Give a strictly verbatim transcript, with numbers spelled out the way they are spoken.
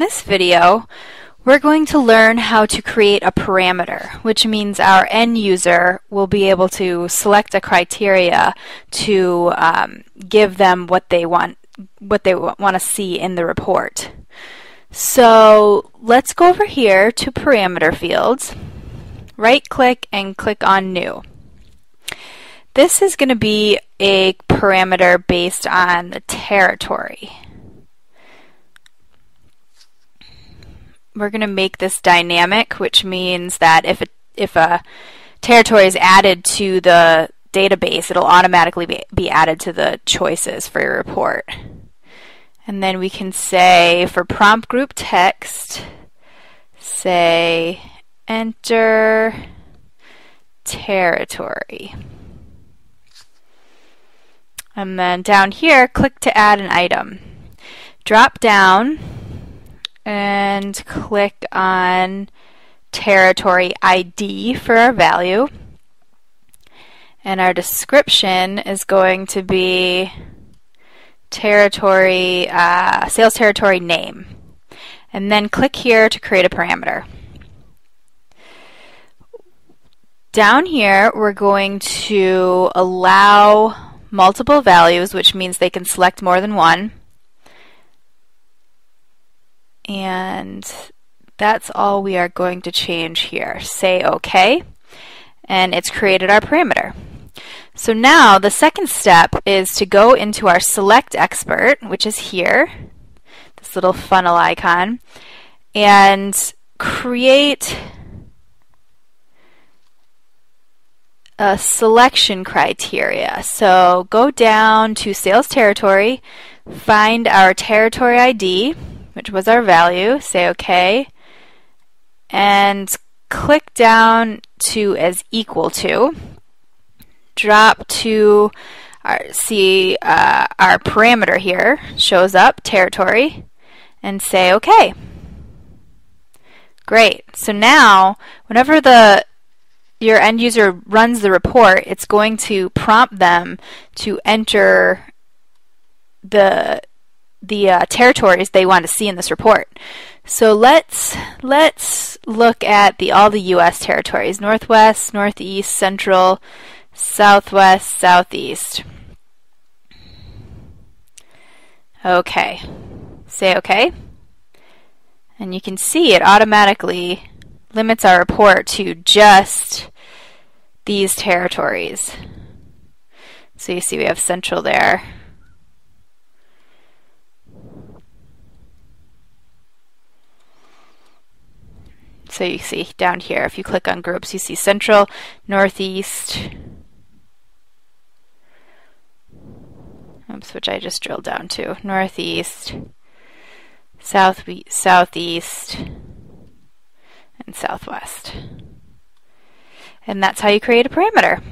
In this video, we're going to learn how to create a parameter, which means our end user will be able to select a criteria to um, give them what they want, what they want to see in the report. So let's go over here to parameter fields, right-click and click on new. This is going to be a parameter based on the territory. We're going to make this dynamic, which means that if a, if a territory is added to the database, it'll automatically be, be added to the choices for your report. And then we can say for prompt group text, say enter territory. And then down here, click to add an item. Drop down and click on territory I D for our value, and our description is going to be territory uh, sales territory name, and then click here to create a parameter. Down here we're going to allow multiple values, which means they can select more than one. And that's all we are going to change here. Say OK, and it's created our parameter. So now the second step is to go into our select expert, which is here, this little funnel icon, and create a selection criteria. So go down to sales territory, find our territory I D, which was our value, say OK, and click down to as equal to, drop to our, see uh, our parameter here, shows up, territory, and say OK. Great, so now whenever the your end user runs the report, it's going to prompt them to enter the the uh, territories they want to see in this report. So let's let's look at the all the U S territories: Northwest, Northeast, Central, Southwest, Southeast. Okay, say okay, and you can see it automatically limits our report to just these territories. So you see we have Central there. So you see down here, if you click on groups, you see Central, Northeast, oops, which I just drilled down to, Northeast, South, Southeast, and Southwest. And that's how you create a parameter.